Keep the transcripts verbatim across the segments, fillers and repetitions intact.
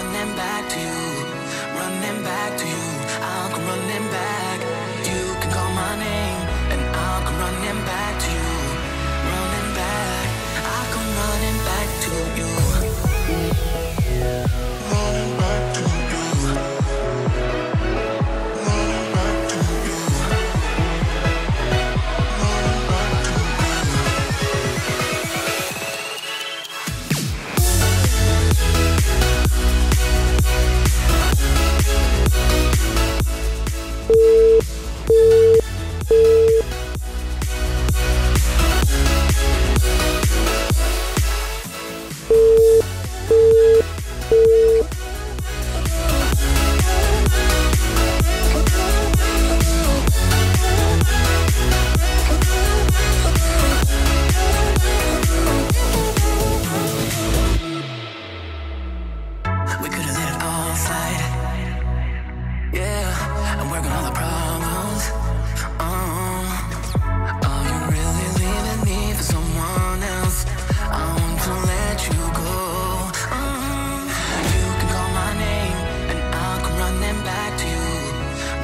running back to you, running back to you. I'll come running back. You can call my name, and I'll come running back to you, running back. I'll come running back to you, running back to you, running back to you, running back to you.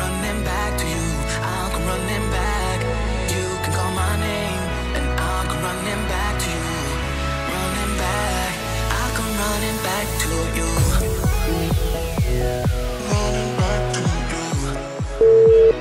Running back to you.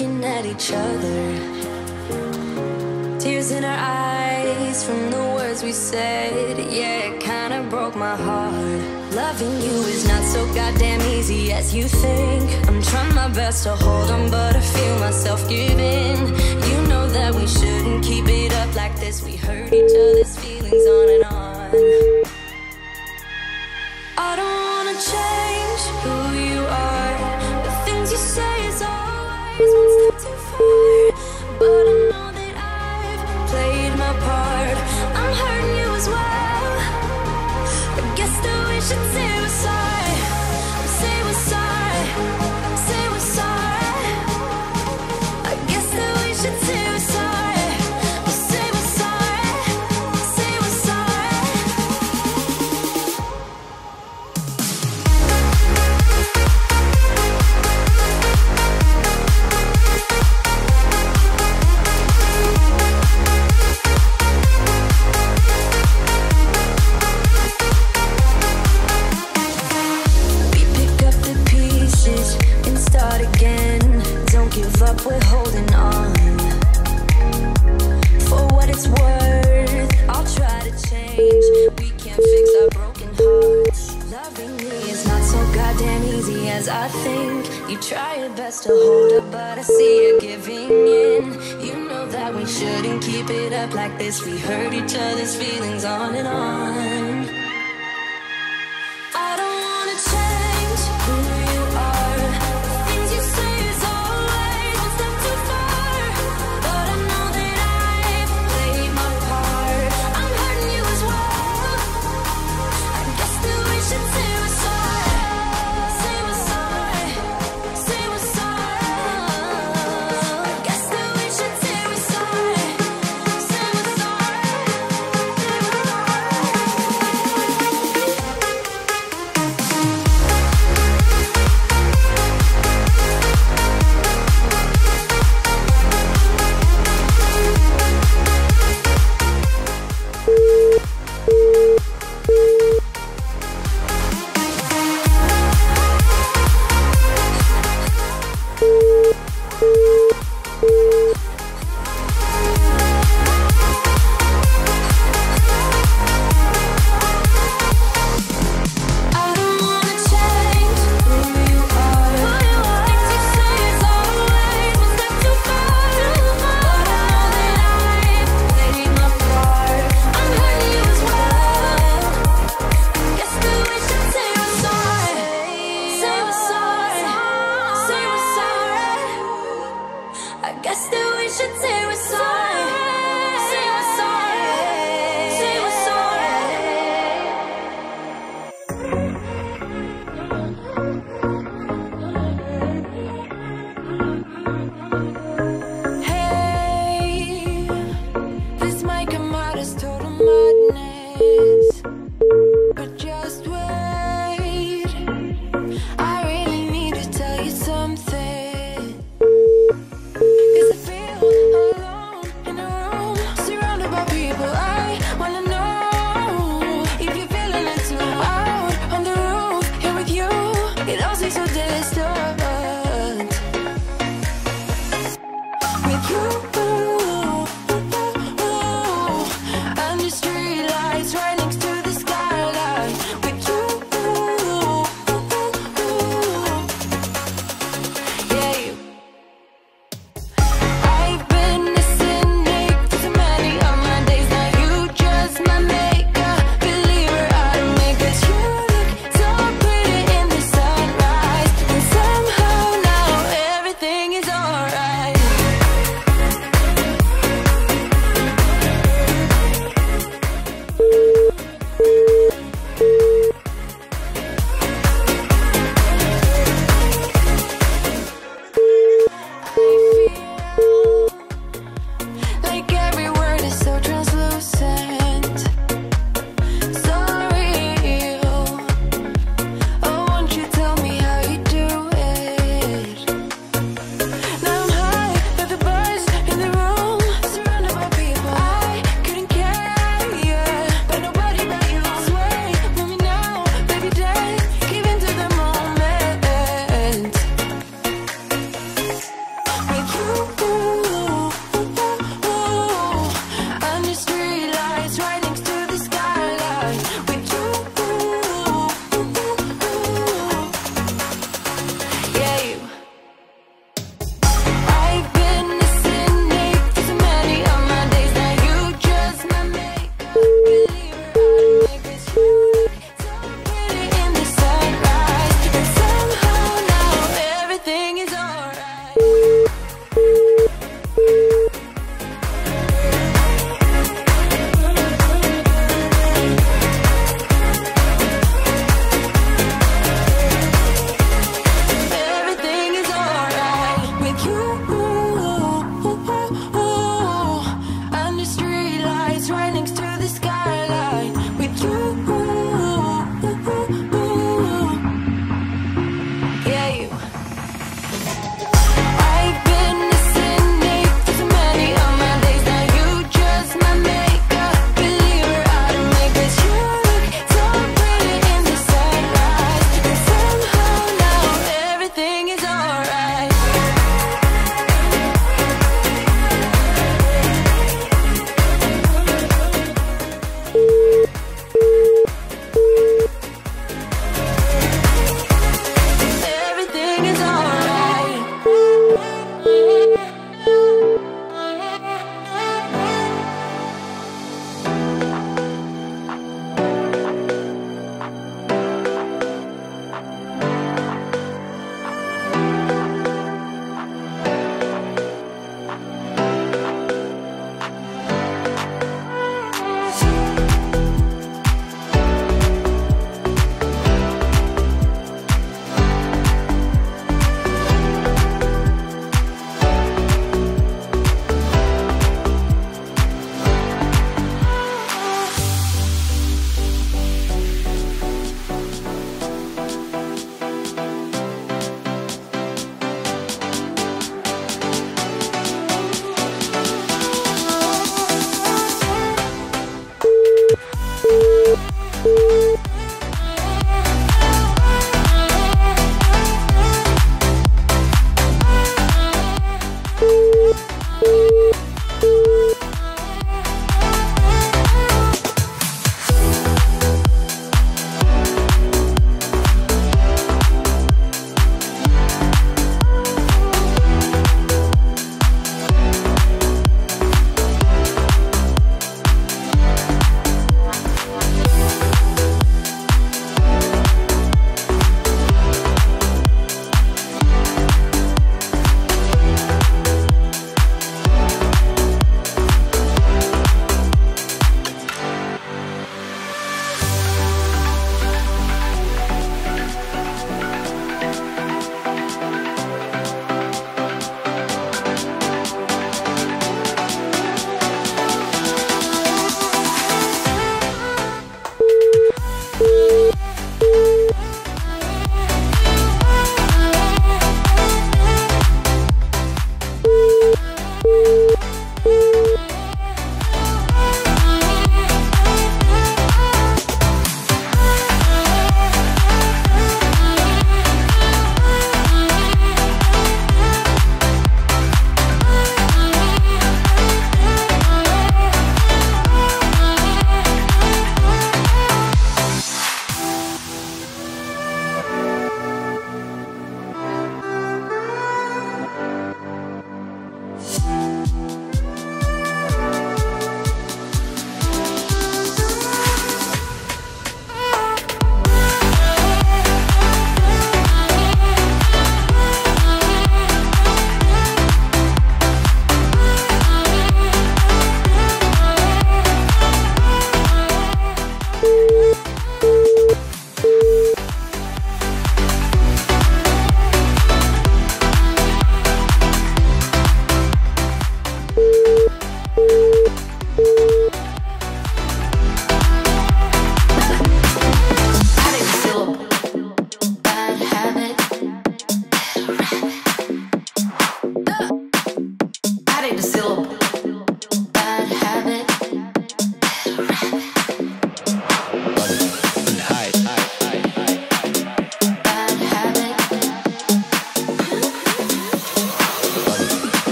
looking at each other, tears in our eyes from the words we said. Yeah, it kinda broke my heart. Loving you is not so goddamn easy as you think. I'm trying my best to hold on, but I feel myself giving. You know that we shouldn't keep it up like this. We hurt each other's feelings on and on. I don't wanna change who you are. The things you say is always one step too far. But I know that I've played my part. I'm hurting you as well. I guess that we should say we're sorry. Say we're sorry. Say we're sorry. I guess that we should say we're sorry. We'll say we're sorry. Say we're sorry. We're holding on. For what it's worth, I'll try to change. We can't fix our broken hearts. Loving me is not so goddamn easy as I think. You try your best to hold up, but I see you giving in. You know that we shouldn't keep it up like this. We hurt each other's feelings on and on. I don't wanna change who you are. The things you say is all.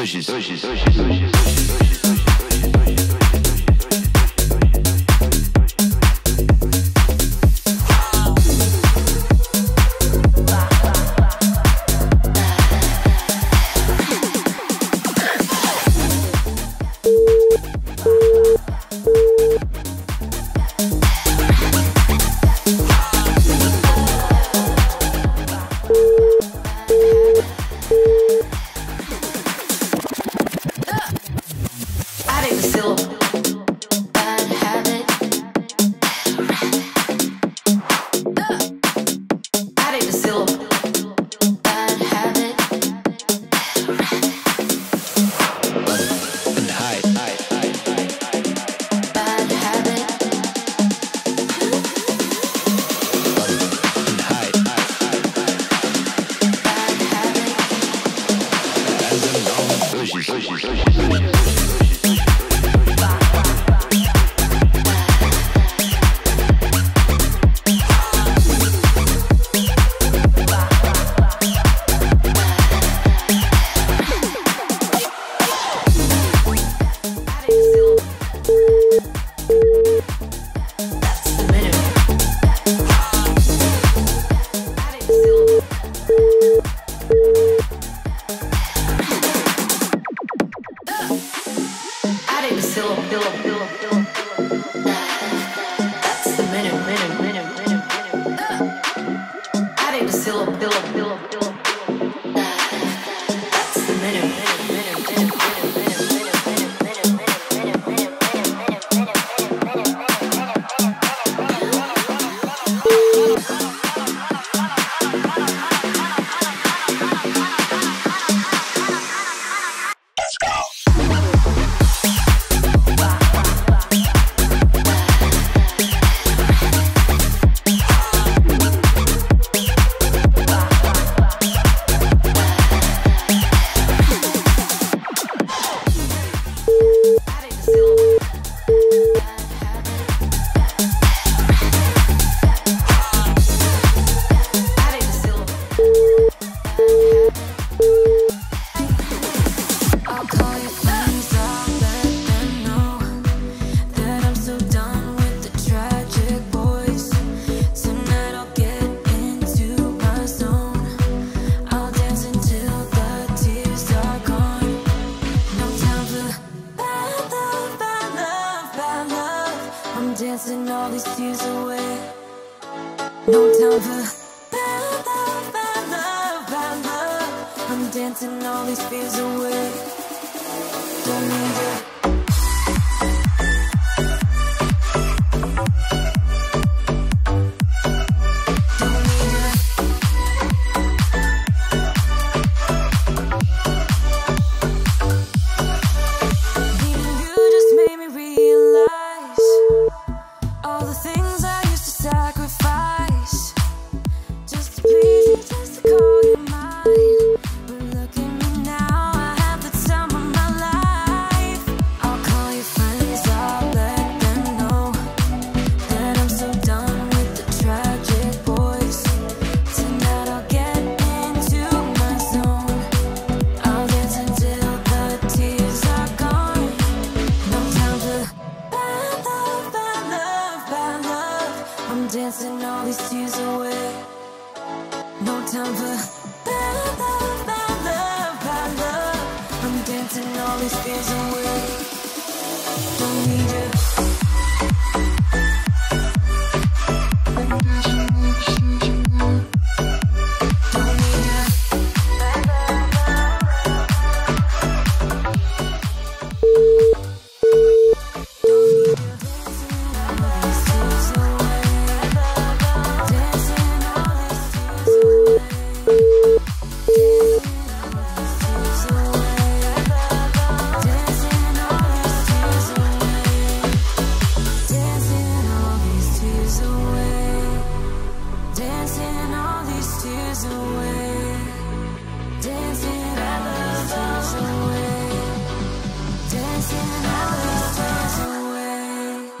hoje, hoje, hoje, hoje, hoje.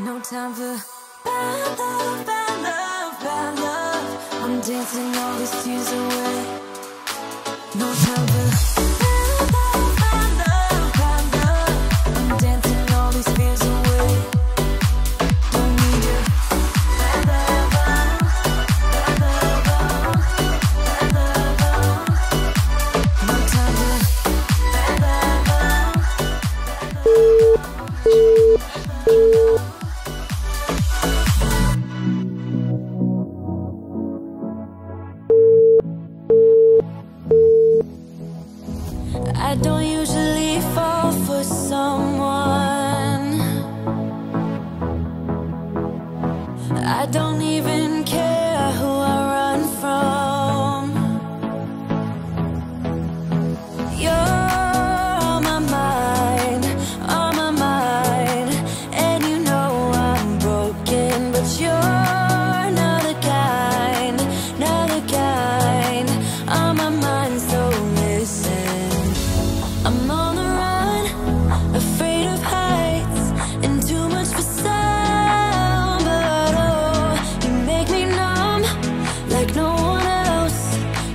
No time for bad love, bad love.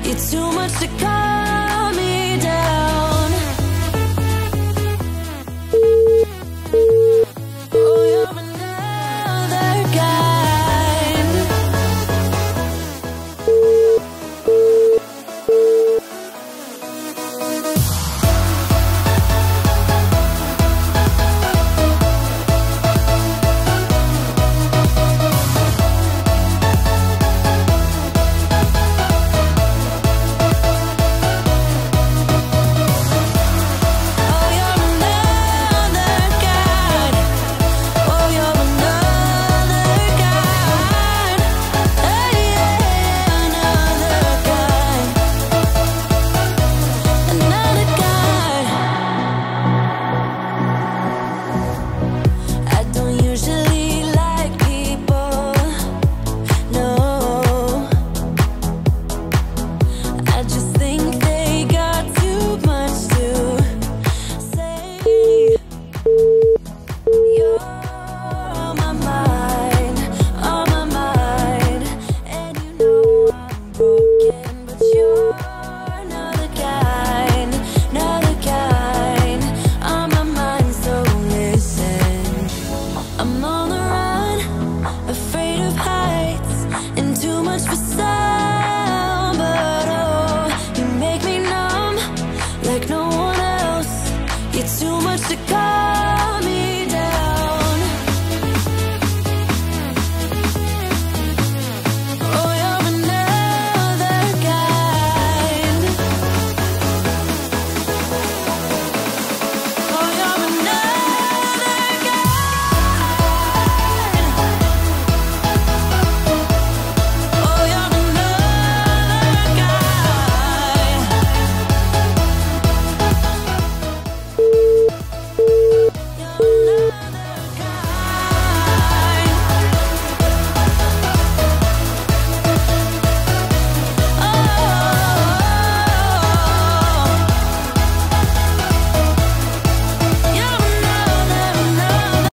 You're too much to call.